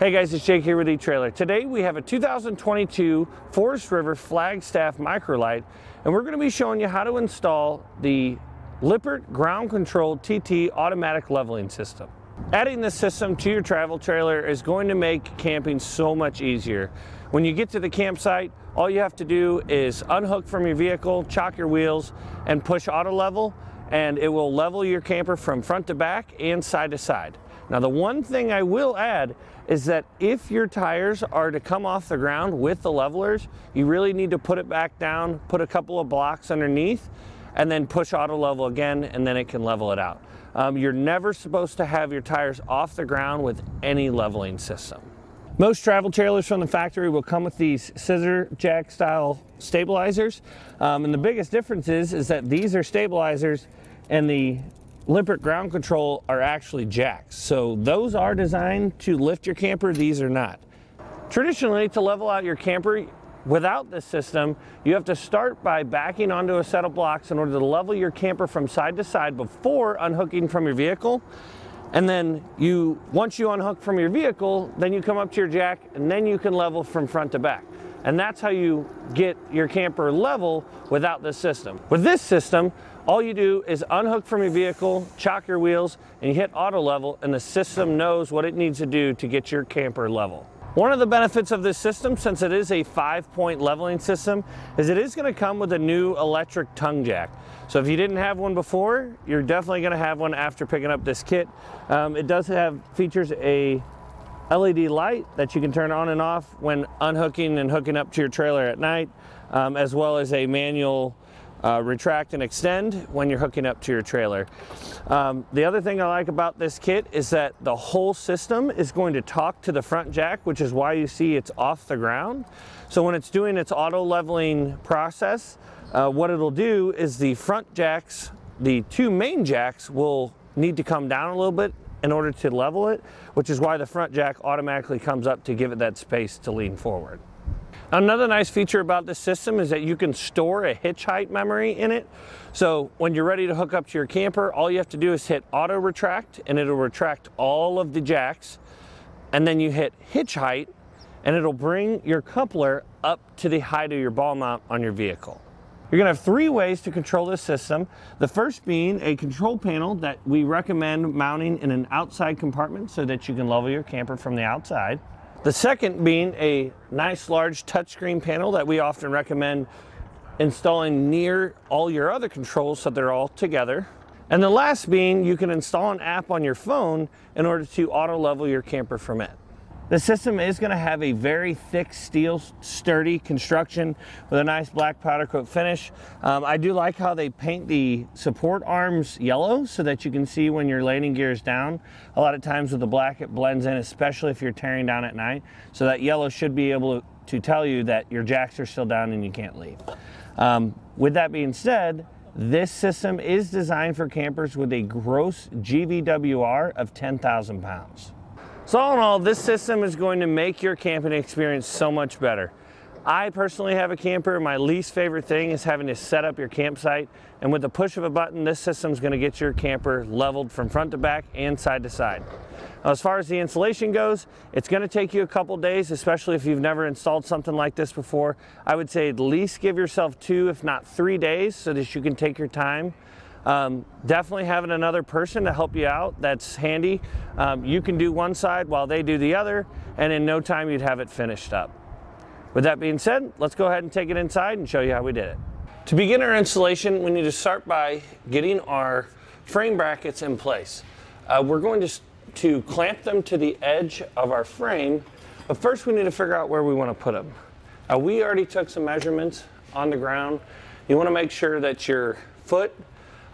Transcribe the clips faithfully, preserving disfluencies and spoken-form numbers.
Hey guys, it's Jake here with eTrailer. Today we have a two thousand twenty-two Forest River Flagstaff Micro Lite, and we're going to be showing you how to install the Lippert Ground Control T T Automatic Leveling System. Adding this system to your travel trailer is going to make camping so much easier. When you get to the campsite, all you have to do is unhook from your vehicle, chock your wheels, and push auto level, and it will level your camper from front to back and side to side. Now, the one thing I will add is that if your tires are to come off the ground with the levelers, you really need to put it back down, put a couple of blocks underneath, and then push auto level again, and then it can level it out. Um, you're never supposed to have your tires off the ground with any leveling system. Most travel trailers from the factory will come with these scissor jack style stabilizers. Um, and the biggest difference is, is that these are stabilizers and the Lippert Ground Control are actually jacks. So those are designed to lift your camper, these are not. Traditionally, to level out your camper without this system, you have to start by backing onto a set of blocks in order to level your camper from side to side before unhooking from your vehicle. And then you, once you unhook from your vehicle, then you come up to your jack and then you can level from front to back. And that's how you get your camper level without this system. With this system, all you do is unhook from your vehicle, chock your wheels, and you hit auto level, and the system knows what it needs to do to get your camper level. One of the benefits of this system, since it is a five-point leveling system, is it is going to come with a new electric tongue jack. So if you didn't have one before, you're definitely going to have one after picking up this kit. Um, it does have features a L E D light that you can turn on and off when unhooking and hooking up to your trailer at night, um, as well as a manual uh, retract and extend when you're hooking up to your trailer. Um, the other thing I like about this kit is that the whole system is going to talk to the front jack, which is why you see it's off the ground. So when it's doing its auto leveling process, uh, what it'll do is the front jacks, the two main jacks, will need to come down a little bit in order to level it, which is why the front jack automatically comes up to give it that space to lean forward. Another nice feature about this system is that you can store a hitch height memory in it. So when you're ready to hook up to your camper, all you have to do is hit auto retract and it'll retract all of the jacks. And then you hit hitch height and it'll bring your coupler up to the height of your ball mount on your vehicle. You're gonna have three ways to control this system. The first being a control panel that we recommend mounting in an outside compartment so that you can level your camper from the outside. The second being a nice large touchscreen panel that we often recommend installing near all your other controls so they're all together. And the last being you can install an app on your phone in order to auto level your camper from it. The system is going to have a very thick steel, sturdy construction with a nice black powder coat finish. Um, I do like how they paint the support arms yellow so that you can see when your landing gear is down. A lot of times with the black it blends in, especially if you're tearing down at night. So that yellow should be able to tell you that your jacks are still down and you can't leave. Um, with that being said, this system is designed for campers with a gross G V W R of ten thousand pounds. So all in all, this system is going to make your camping experience so much better. I personally have a camper. My least favorite thing is having to set up your campsite. And with the push of a button, this system is going to get your camper leveled from front to back and side to side. Now, as far as the installation goes, it's going to take you a couple days, especially if you've never installed something like this before. I would say at least give yourself two, if not three days, so that you can take your time. Um, definitely having another person to help you out, that's handy. Um, you can do one side while they do the other, and in no time you'd have it finished up. With that being said, let's go ahead and take it inside and show you how we did it. To begin our installation, we need to start by getting our frame brackets in place. Uh, we're going to, to clamp them to the edge of our frame, but first we need to figure out where we want to put them. Uh, we already took some measurements on the ground. You want to make sure that your foot,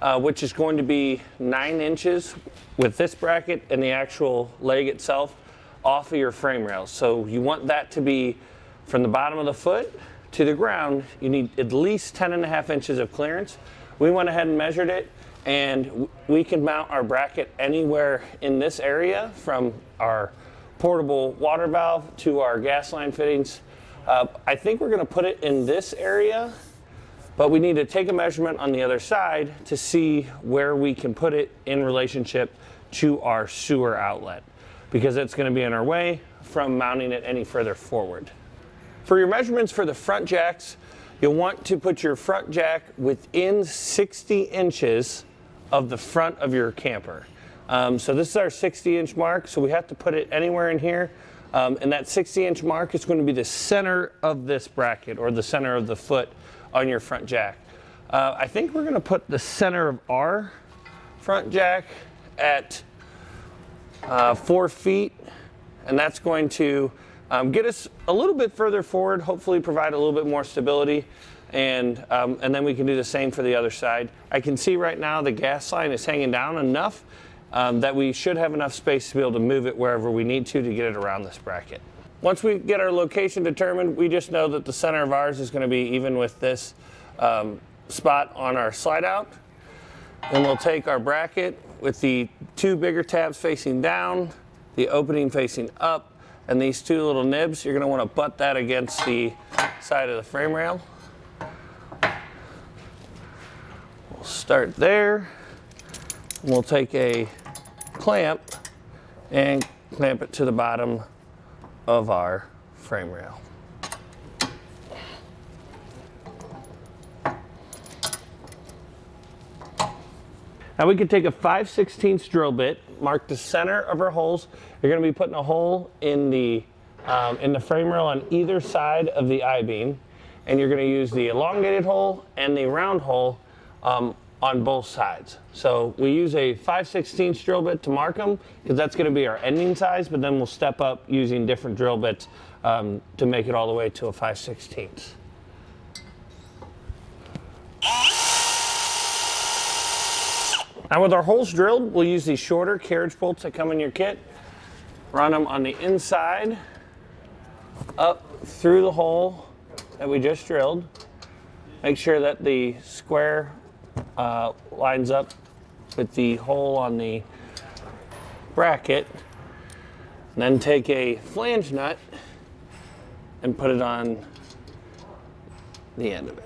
Uh, which is going to be nine inches with this bracket and the actual leg itself off of your frame rails. So you want that to be from the bottom of the foot to the ground. You need at least ten and a half inches of clearance. We went ahead and measured it, and we can mount our bracket anywhere in this area from our portable water valve to our gas line fittings. Uh, I think we're going to put it in this area, but we need to take a measurement on the other side to see where we can put it in relationship to our sewer outlet. because it's going to be in our way from mounting it any further forward. For your measurements for the front jacks, you'll want to put your front jack within sixty inches of the front of your camper. Um, so this is our sixty inch mark, so we have to put it anywhere in here. Um, and that sixty inch mark is going to be the center of this bracket, or the center of the foot on your front jack. Uh, I think we're going to put the center of our front jack at uh, four feet, and that's going to um, get us a little bit further forward, hopefully provide a little bit more stability, and, um, and then we can do the same for the other side. I can see right now the gas line is hanging down enough um, that we should have enough space to be able to move it wherever we need to to get it around this bracket. Once we get our location determined, we just know that the center of ours is going to be even with this um, spot on our slide out. And we'll take our bracket with the two bigger tabs facing down, the opening facing up, and these two little nibs. You're going to want to butt that against the side of the frame rail. We'll start there. And we'll take a clamp and clamp it to the bottom of our frame rail. Now we can take a five sixteenths drill bit, mark the center of our holes. You're going to be putting a hole in the, um, in the frame rail on either side of the I-beam, and you're going to use the elongated hole and the round hole um, on both sides. So we use a five sixteenths drill bit to mark them, because that's going to be our ending size, but then we'll step up using different drill bits um, to make it all the way to a five sixteenths. Now with our holes drilled, we'll use these shorter carriage bolts that come in your kit. Run them on the inside, up through the hole that we just drilled. Make sure that the square uh, lines up with the hole on the bracket. And then take a flange nut and put it on the end of it.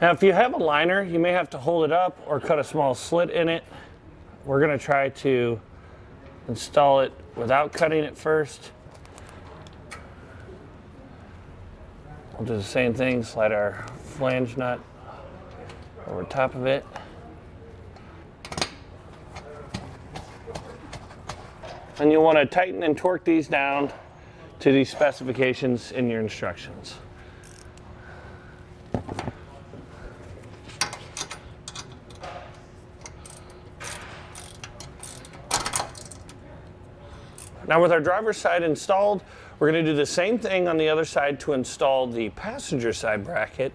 Now, if you have a liner, you may have to hold it up or cut a small slit in it. We're going to try to install it without cutting it first. We'll do the same thing, slide our flange nut over top of it. And you'll want to tighten and torque these down to the specifications in your instructions. Now with our driver's side installed, we're going to do the same thing on the other side to install the passenger side bracket.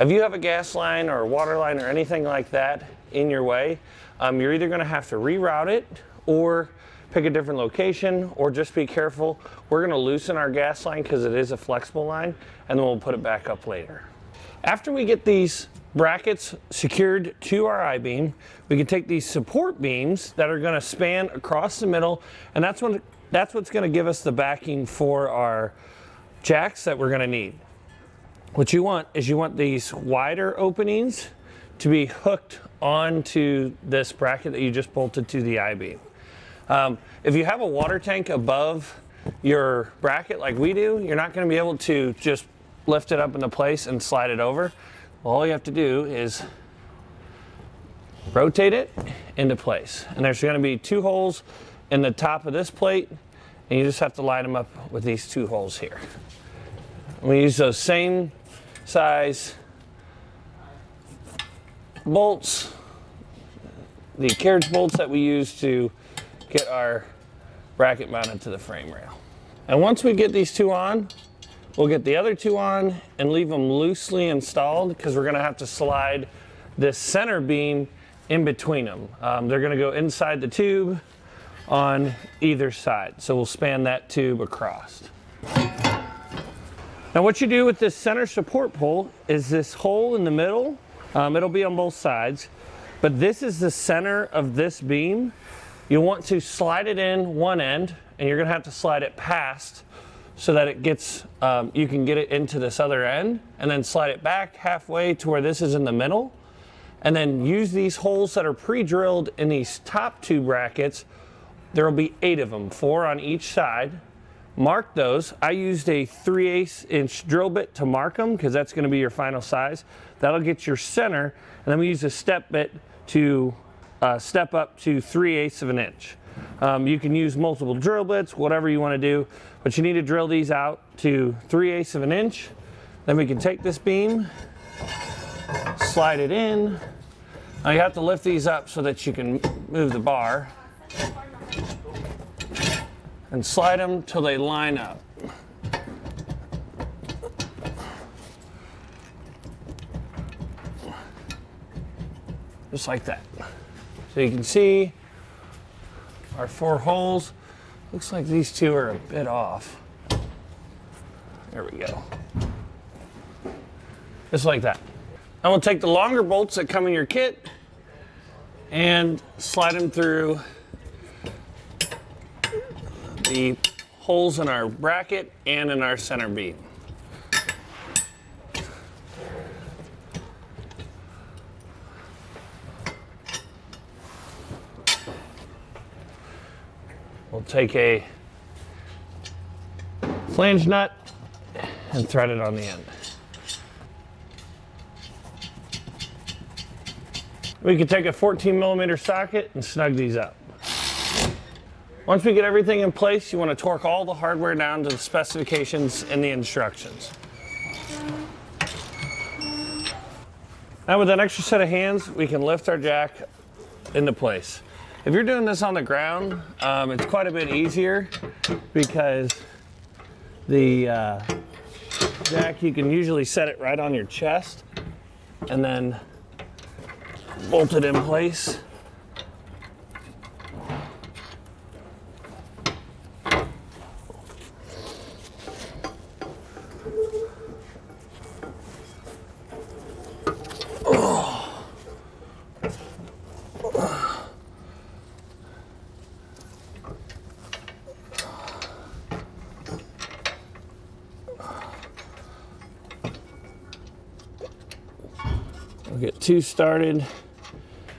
If you have a gas line or a water line or anything like that in your way, um, you're either going to have to reroute it or pick a different location, or just be careful. We're going to loosen our gas line because it is a flexible line, and then we'll put it back up later. After we get these brackets secured to our I-beam, we can take these support beams that are going to span across the middle, and that's when That's what's going to give us the backing for our jacks that we're going to need. What you want is you want these wider openings to be hooked onto this bracket that you just bolted to the I-beam. Um, if you have a water tank above your bracket like we do, you're not going to be able to just lift it up into place and slide it over. All you have to do is rotate it into place. And there's going to be two holes in the top of this plate, and you just have to line them up with these two holes here. We use those same size bolts, the carriage bolts that we use to get our bracket mounted to the frame rail. And once we get these two on, we'll get the other two on and leave them loosely installed, because we're going to have to slide this center beam in between them. Um, they're going to go inside the tube on either side, so we'll span that tube across. Now what you do with this center support pole is this hole in the middle, um, it'll be on both sides, but this is the center of this beam. You want to slide it in one end, and you're gonna have to slide it past so that it gets, um, you can get it into this other end, and then slide it back halfway to where this is in the middle, and then use these holes that are pre-drilled in these top two brackets There will be eight of them, four on each side. Mark those. I used a three eighths inch drill bit to mark them because that's going to be your final size. That'll get your center, and then we use a step bit to uh, step up to three eighths of an inch. Um, you can use multiple drill bits, whatever you want to do, but you need to drill these out to three eighths of an inch. Then we can take this beam, slide it in. Now you have to lift these up so that you can move the bar and slide them till they line up. Just like that. So you can see our four holes. Looks like these two are a bit off. There we go. Just like that. I'm gonna take the longer bolts that come in your kit and slide them through the holes in our bracket and in our center beam. We'll take a flange nut and thread it on the end. We can take a fourteen millimeter socket and snug these up. Once we get everything in place, you want to torque all the hardware down to the specifications and the instructions. Now with an extra set of hands, we can lift our jack into place. If you're doing this on the ground, um, it's quite a bit easier because the uh, jack, you can usually set it right on your chest and then bolt it in place. Oh. Oh. We'll get two started.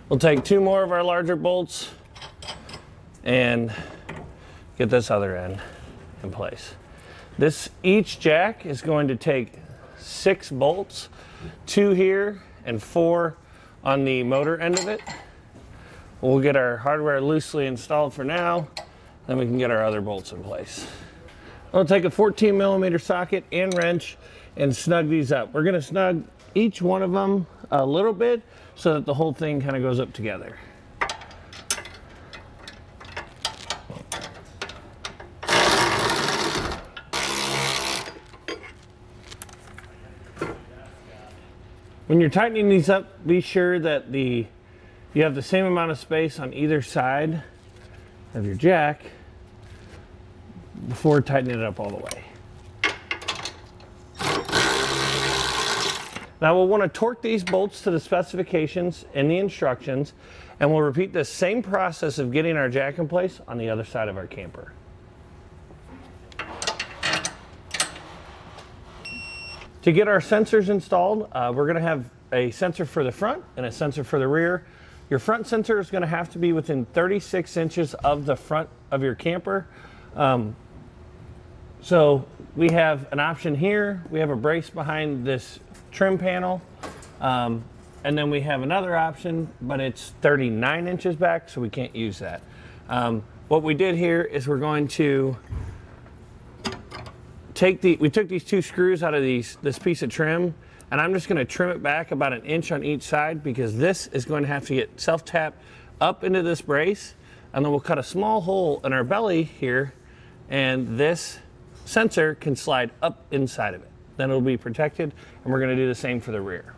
We'll take two more of our larger bolts and get this other end in place. This each jack is going to take six bolts, two here and four on the motor end of it. We'll get our hardware loosely installed for now, then we can get our other bolts in place. I'll take a fourteen millimeter socket and wrench and snug these up. We're gonna snug each one of them a little bit so that the whole thing kind of goes up together. When you're tightening these up, be sure that the you have the same amount of space on either side of your jack before tightening it up all the way. Now we'll want to torque these bolts to the specifications and the instructions, and we'll repeat the same process of getting our jack in place on the other side of our camper. To get our sensors installed, uh, we're going to have a sensor for the front and a sensor for the rear. Your front sensor is going to have to be within thirty-six inches of the front of your camper. Um, so we have an option here. We have a brace behind this trim panel, um, and then we have another option, but it's thirty-nine inches back, so we can't use that. Um, what we did here is we're going to take the we took these two screws out of these this piece of trim, and I'm just going to trim it back about an inch on each side because this is going to have to get self-tapped up into this brace, and then we'll cut a small hole in our belly here, and this sensor can slide up inside of it. Then it'll be protected, and we're gonna do the same for the rear.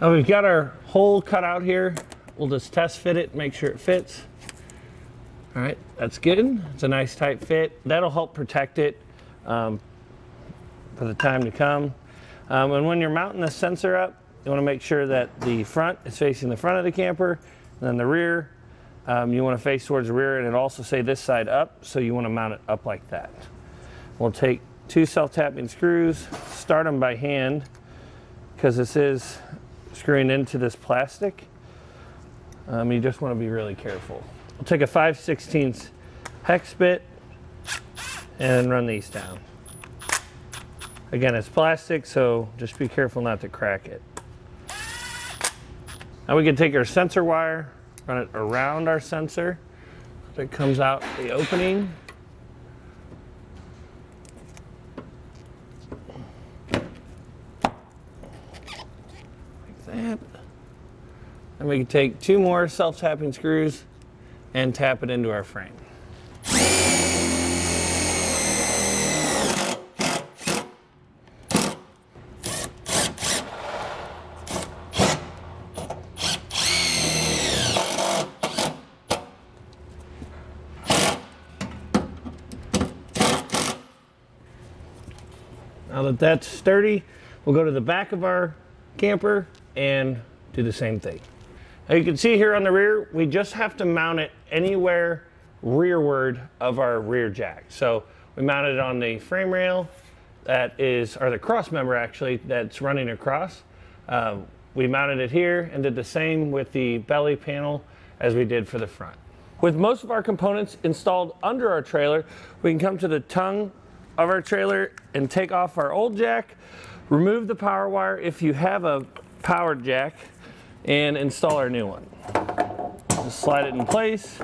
Now we've got our hole cut out here. We'll just test fit it, make sure it fits. All right, that's good. It's a nice tight fit. That'll help protect it um, for the time to come. Um, and when you're mounting the sensor up, you wanna make sure that the front is facing the front of the camper, and then the rear, um, you wanna face towards the rear, and it'll also say this side up, so you wanna mount it up like that. We'll take two self-tapping screws, start them by hand because this is screwing into this plastic. Um, you just want to be really careful. We'll take a five sixteenths hex bit and run these down. Again, it's plastic, so just be careful not to crack it. Now we can take our sensor wire, run it around our sensor so it comes out the opening. Like that. And we can take two more self-tapping screws and tap it into our frame. Now that that's sturdy, we'll go to the back of our camper and do the same thing. Now you can see here on the rear, we just have to mount it anywhere rearward of our rear jack. So we mount it on the frame rail that is, or the cross member actually, that's running across. Um, we mounted it here and did the same with the belly panel as we did for the front. With most of our components installed under our trailer, we can come to the tongue of our trailer and take off our old jack, remove the power wire if you have a powered jack, and install our new one. Just slide it in place,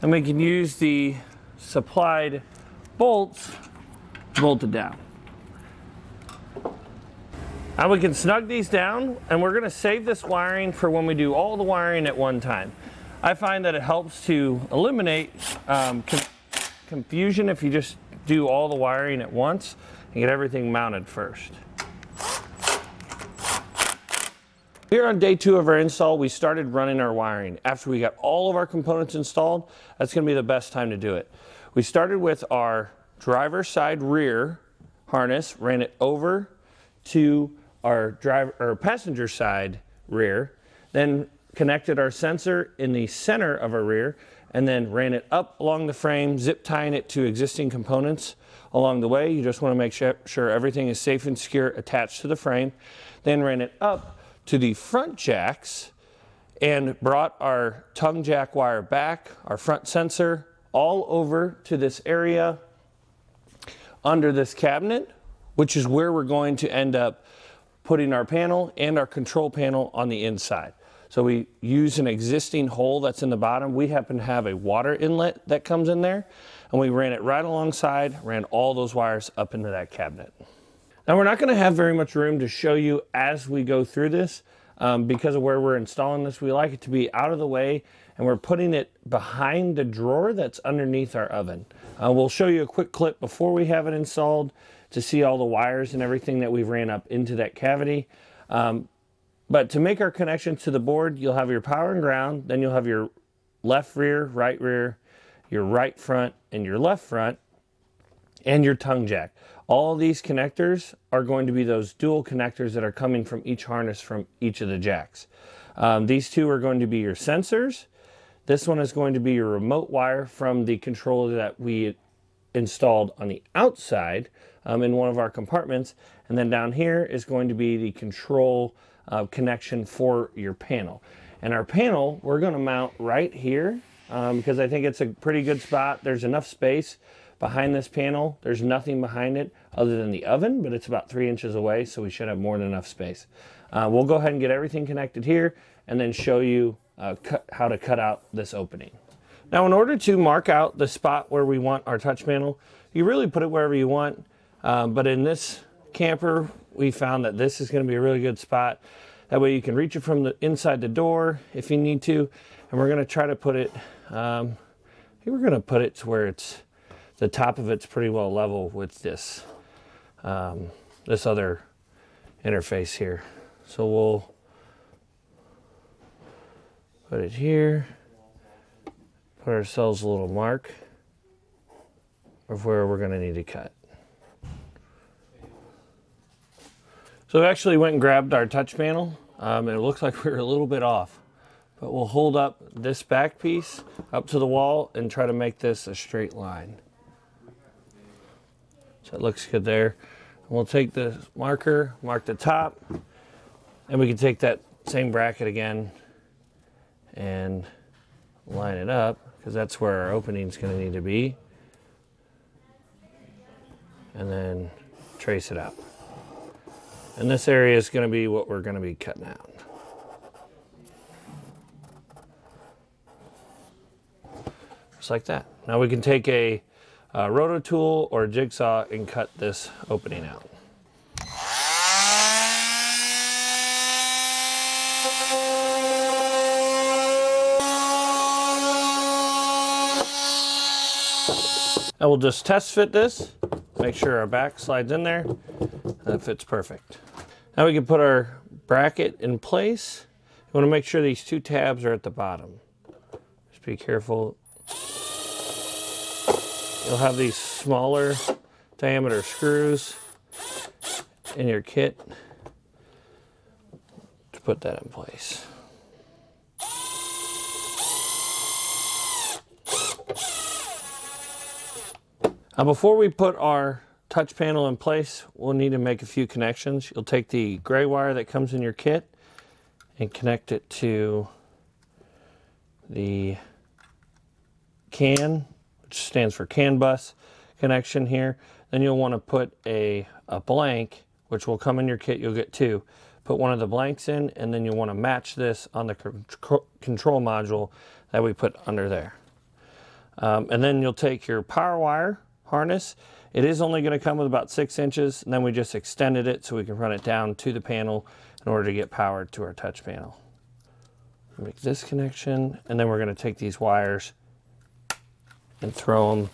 and we can use the supplied bolts to bolt it down. Now we can snug these down, and we're gonna save this wiring for when we do all the wiring at one time. I find that it helps to eliminate um, confusion if you just do all the wiring at once and get everything mounted first. Here on day two of our install, we started running our wiring. After we got all of our components installed, that's gonna be the best time to do it. We started with our driver's side rear harness, ran it over to our driver or passenger side rear, then connected our sensor in the center of our rear, and then ran it up along the frame, zip tying it to existing components along the way. You just want to make sure everything is safe and secure attached to the frame. Then ran it up to the front jacks and brought our tongue jack wire back, our front sensor, all over to this area under this cabinet, which is where we're going to end up putting our panel and our control panel on the inside. So we use an existing hole that's in the bottom. We happen to have a water inlet that comes in there, and we ran it right alongside, ran all those wires up into that cabinet. Now we're not gonna have very much room to show you as we go through this um, because of where we're installing this. We like it to be out of the way, and we're putting it behind the drawer that's underneath our oven. Uh, we'll show you a quick clip before we have it installed to see all the wires and everything that we've ran up into that cavity. Um, But to make our connection to the board, you'll have your power and ground, then you'll have your left rear, right rear, your right front, and your left front, and your tongue jack. All these connectors are going to be those dual connectors that are coming from each harness from each of the jacks. Um, these two are going to be your sensors. This one is going to be your remote wire from the controller that we installed on the outside um, in one of our compartments. And then down here is going to be the control Uh, connection for your panel. And our panel, we're going to mount right here um, because I think it's a pretty good spot. There's enough space behind this panel. There's nothing behind it other than the oven, but it's about three inches away, so we should have more than enough space. Uh, we'll go ahead and get everything connected here and then show you uh, cut, how to cut out this opening. Now, in order to mark out the spot where we want our touch panel, you really put it wherever you want, um, but in this camper, we found that this is going to be a really good spot. That way you can reach it from the inside the door if you need to. And we're going to try to put it, um, I think we're going to put it to where it's, the top of it's pretty well level with this, um, this other interface here. So we'll put it here, put ourselves a little mark of where we're going to need to cut. So we actually went and grabbed our touch panel, um, and it looks like we were a little bit off. But we'll hold up this back piece up to the wall and try to make this a straight line. So it looks good there. And we'll take the marker, mark the top, and we can take that same bracket again and line it up, because that's where our opening's going to need to be, and then trace it out. And this area is going to be what we're going to be cutting out. Just like that. Now we can take a uh, roto tool or a jigsaw and cut this opening out. And we'll just test fit this, make sure our back slides in there, and that fits perfect. Now we can put our bracket in place. You want to make sure these two tabs are at the bottom. Just be careful. You'll have these smaller diameter screws in your kit to put that in place. Now before we put our touch panel in place, we'll need to make a few connections. You'll take the gray wire that comes in your kit and connect it to the CAN, which stands for CAN bus connection here. Then you'll want to put a, a blank, which will come in your kit, you'll get two. Put one of the blanks in, and then you'll want to match this on the control module that we put under there. Um, and then you'll take your power wire harness. It is only going to come with about six inches, and then we just extended it so we can run it down to the panel in order to get power to our touch panel. Make this connection, and then we're going to take these wires and throw them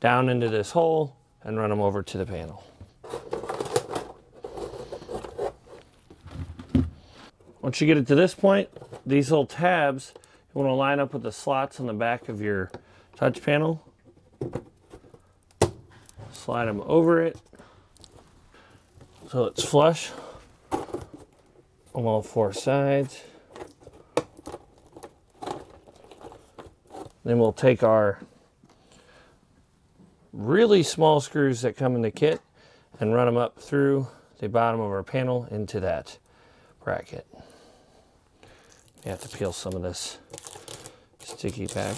down into this hole and run them over to the panel. Once you get it to this point, these little tabs, you want to line up with the slots on the back of your touch panel. Slide them over it so it's flush on all four sides. Then we'll take our really small screws that come in the kit and run them up through the bottom of our panel into that bracket. You have to peel some of this sticky back.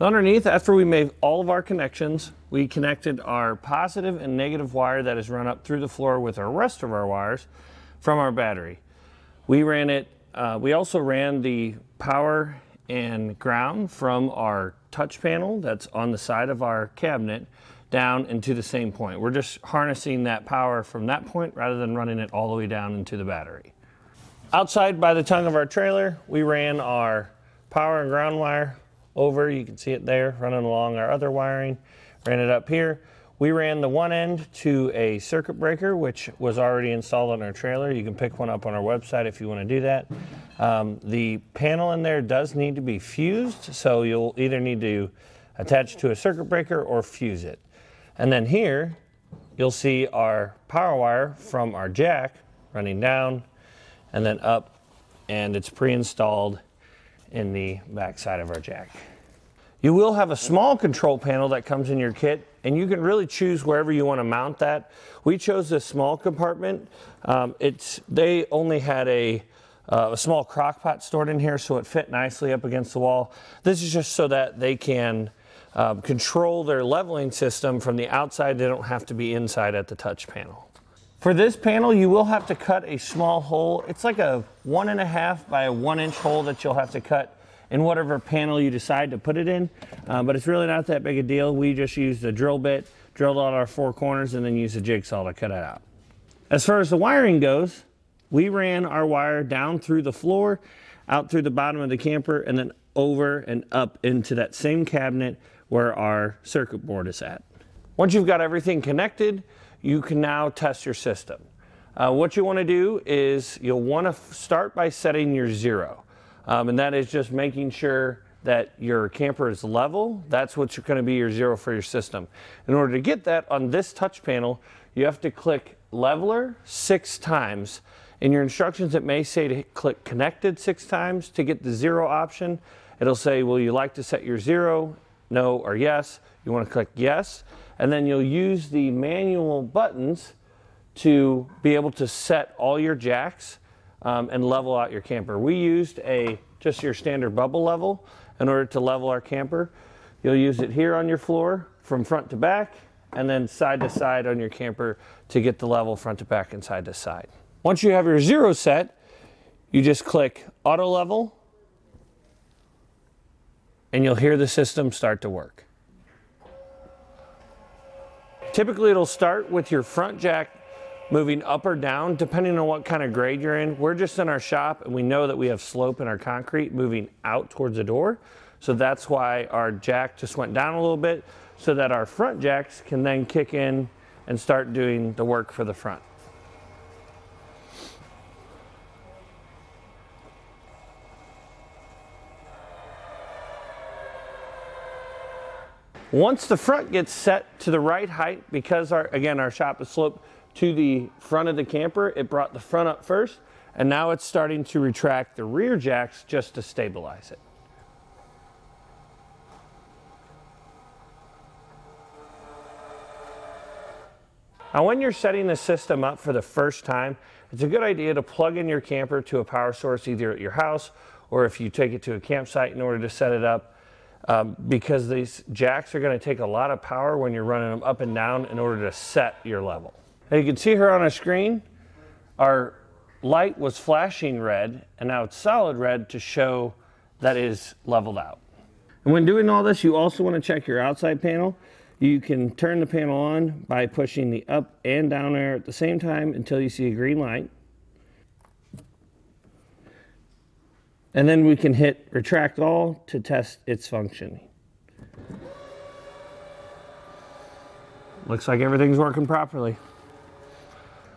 Underneath, after we made all of our connections, we connected our positive and negative wire that is run up through the floor with the rest of our wires from our battery. We ran it, uh, we also ran the power and ground from our touch panel that's on the side of our cabinet down into the same point. We're just harnessing that power from that point rather than running it all the way down into the battery. Outside by the tongue of our trailer, we ran our power and ground wire over, you can see it there, running along our other wiring, ran it up here. We ran the one end to a circuit breaker, which was already installed on our trailer. You can pick one up on our website if you want to do that. Um, the panel in there does need to be fused, so you'll either need to attach to a circuit breaker or fuse it. And then here, you'll see our power wire from our jack running down and then up, and it's pre-installed in the back side of our jack. You will have a small control panel that comes in your kit, and you can really choose wherever you want to mount that. We chose this small compartment. Um, it's, they only had a, uh, a small crock pot stored in here, so it fit nicely up against the wall. This is just so that they can uh, control their leveling system from the outside. They don't have to be inside at the touch panel. For this panel, you will have to cut a small hole. It's like a one and a half by a one inch hole that you'll have to cut in whatever panel you decide to put it in, uh, but it's really not that big a deal. We just used a drill bit, drilled out our four corners, and then used a jigsaw to cut it out. As far as the wiring goes, we ran our wire down through the floor, out through the bottom of the camper, and then over and up into that same cabinet where our circuit board is at. Once you've got everything connected, you can now test your system. Uh, what you want to do is you'll want to start by setting your zero. Um, and that is just making sure that your camper is level. That's what's going to be your zero for your system. In order to get that on this touch panel, you have to click leveler six times. In your instructions, it may say to click connected six times to get the zero option. It'll say, will you like to set your zero no, or yes. You want to click yes, and then you'll use the manual buttons to be able to set all your jacks um, and level out your camper. We used a just your standard bubble level in order to level our camper. You'll use it here on your floor from front to back, and then side to side on your camper to get the level front to back and side to side. Once you have your zero set, you just click auto level, and you'll hear the system start to work. Typically it'll start with your front jack moving up or down depending on what kind of grade you're in. We're just in our shop and we know that we have slope in our concrete moving out towards the door. So that's why our jack just went down a little bit, so that our front jacks can then kick in and start doing the work for the front. Once the front gets set to the right height, because our, again, our shop is sloped to the front of the camper, it brought the front up first, and now it's starting to retract the rear jacks just to stabilize it. Now, when you're setting the system up for the first time, it's a good idea to plug in your camper to a power source either at your house or if you take it to a campsite in order to set it up, um, because these jacks are going to take a lot of power when you're running them up and down in order to set your level. Now, you can see here on our screen, our light was flashing red, and now it's solid red to show that it is leveled out. And when doing all this, you also want to check your outside panel. You can turn the panel on by pushing the up and down arrow at the same time until you see a green light. And then we can hit retract all to test its functioning. Looks like everything's working properly.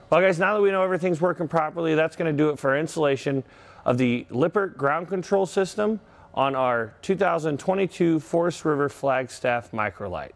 Well guys, now that we know everything's working properly, that's gonna do it for installation of the Lippert ground control system on our two thousand twenty-two Forest River Flagstaff Micro Lite.